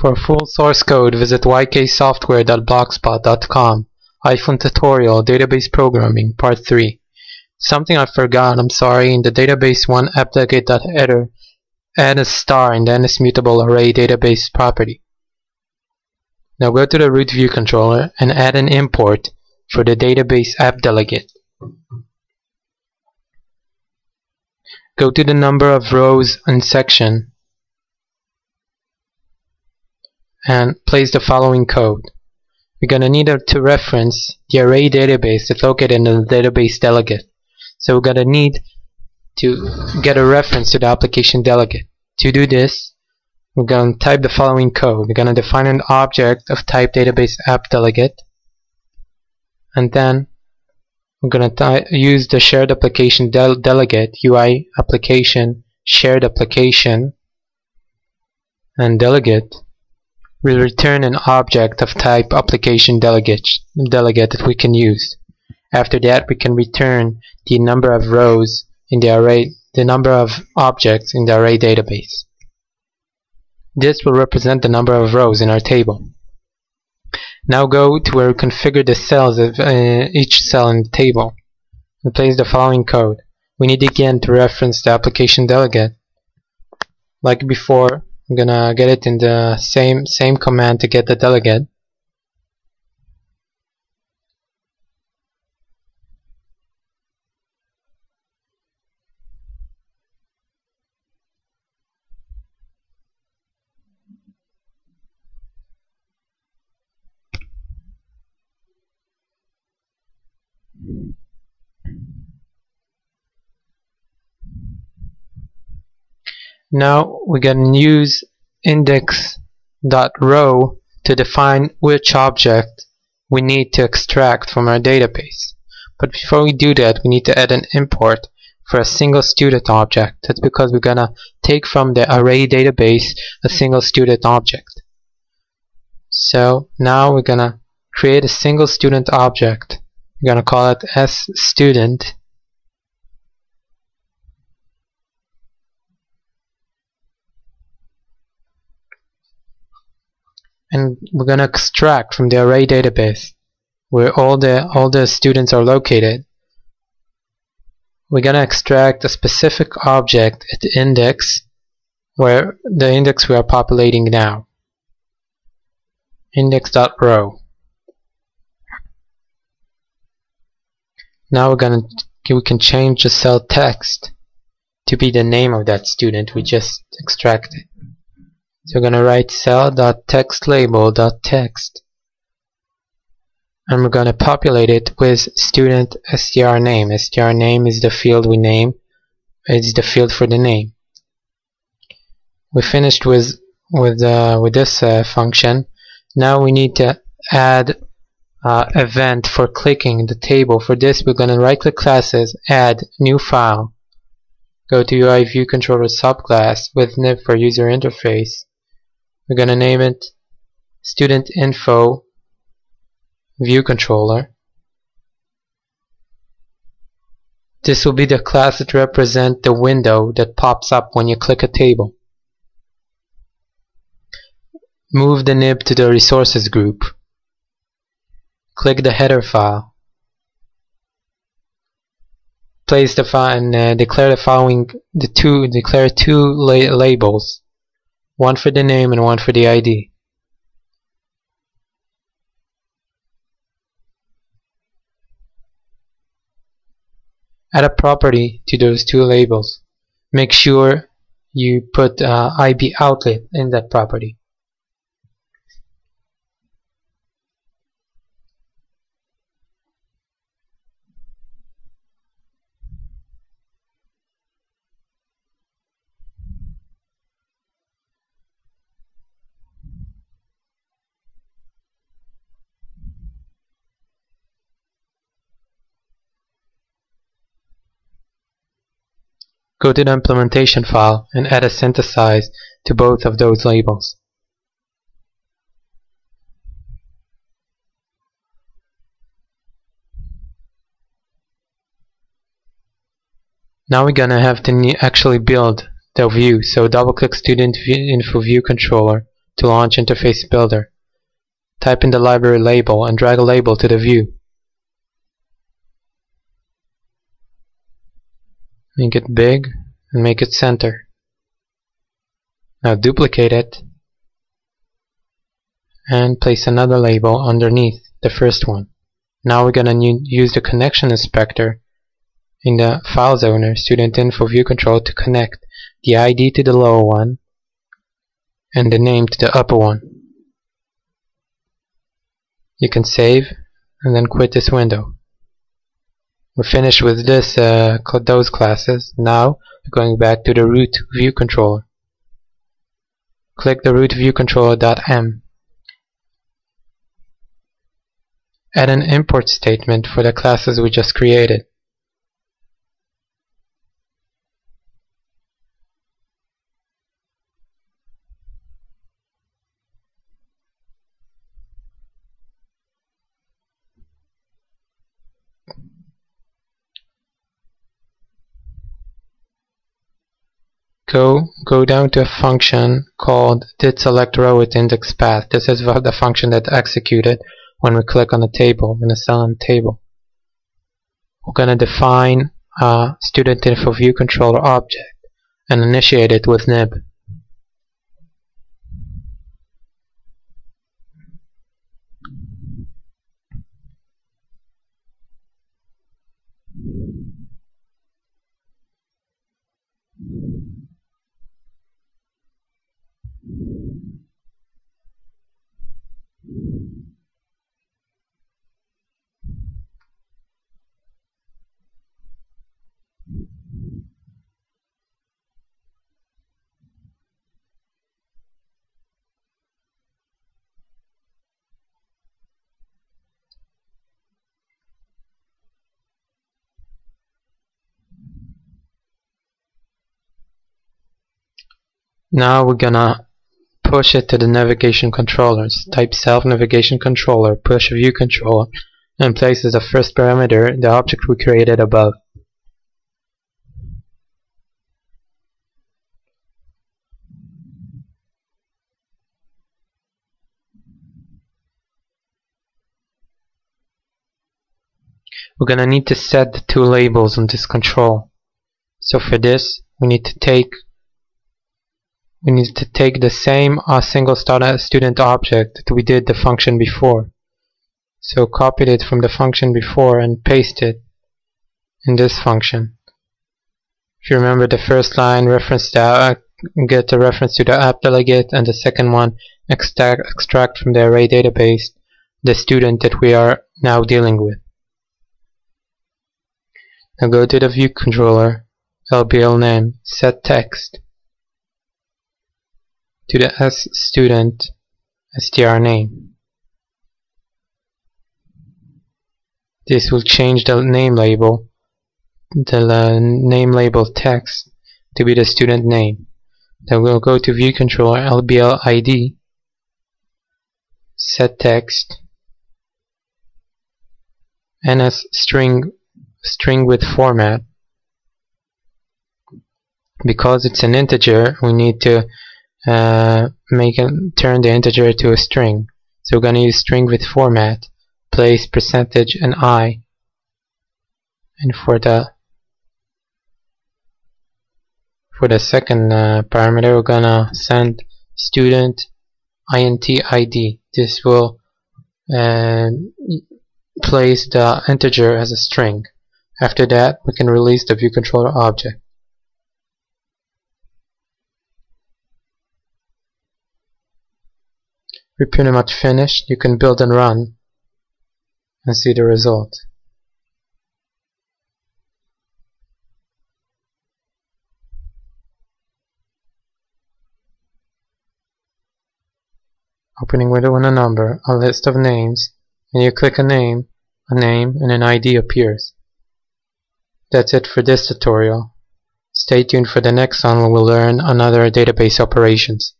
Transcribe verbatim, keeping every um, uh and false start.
For full source code, visit y k software dot blogspot dot com. iPhone tutorial, database programming, part three. Something I forgot, I'm sorry. In the database one app.get.header, add a star in the NSMutableArray database property. Now go to the root view controller and add an import for the database app delegate. Go to the number of rows and section and place the following code. We're going to need it to reference the array database that's located in the database delegate. So we're going to need to get a reference to the application delegate. To do this, we're going to type the following code. We're going to define an object of type database app delegate, and then we're going to use the shared application del delegate U I application shared application and delegate. We'll return an object of type application delegate, delegate that we can use. After that, we can return the number of rows in the array, the number of objects in the array database. This will represent the number of rows in our table. Now go to where we configure the cells of uh, each cell in the table and place the following code. We need again to reference the application delegate. Like before, I'm gonna get it in the same same command to get the delegate. Now we can use index.row to define which object we need to extract from our database. But before we do that, we need to add an import for a single student object. That's because we're gonna take from the array database a single student object. So now we're gonna create a single student object. We're gonna call it sStudent. And we're going to extract from the array database where all the all the students are located. We're going to extract a specific object at the index, where the index we are populating now, index.row. Now we're going to we can change the cell text to be the name of that student we just extracted. So we're going to write cell.textLabel.text, and we're going to populate it with student str name. Str name is the field we name, it's the field for the name. We finished with with uh, with this uh, function. Now we need to add uh, event for clicking the table. For this, we're going to right-click classes, add new file. Go to UIViewController subclass with nib for user interface. We're going to name it Student Info View Controller. This will be the class that represents the window that pops up when you click a table. Move the nib to the resources group. Click the header file. Place the file and uh, declare the following the two declare two la labels, one for the name and one for the I D. Add a property to those two labels. Make sure you put uh, IBOutlet in that property. Go to the implementation file and add a synthesize to both of those labels. Now we're gonna have to actually build the view, so double click Student Info View Controller to launch Interface Builder. Type in the library label and drag a label to the view. Make it big and make it center. Now duplicate it and place another label underneath the first one. Now we're going to use the connection inspector in the Files Owner Student Info View Controller to connect the I D to the lower one and the name to the upper one. You can save and then quit this window. We're finished with this uh, those classes. Now we're going back to the root view controller. Click the root view controller.m. Add an import statement for the classes we just created. Go, go down to a function called did select row with index path. This is the function that executed when we click on a table, in a cell on table. We're going to define a student info view controller object and initiate it with nib. Now we're gonna push it to the navigation controllers. Type self navigation controller push view controller and place as the first parameter the object we created above. We're gonna need to set the two labels on this control. So for this, we need to take We need to take the same uh, single student object that we did the function before. So copied it from the function before and paste it in this function. If you remember, the first line reference the, uh, get a reference to the app delegate, and the second one extract, extract from the array database the student that we are now dealing with. Now go to the view controller, L B L name, set text to the S student S T R name. This will change the name label, the uh, name label text to be the student name. Then we'll go to view controller L B L I D, set text, and as string string with format. Because it's an integer, we need to Uh, make and turn the integer to a string. So we're going to use string with format, place percentage and I, and for the for the second uh, parameter we're going to send student int I D. This will uh, place the integer as a string. After that we can release the view controller object. We're pretty much finished. You can build and run and see the result. Opening window and a number, a list of names, and you click a name, a name, and an I D appears. That's it for this tutorial. Stay tuned for the next one where we'll learn another database operations.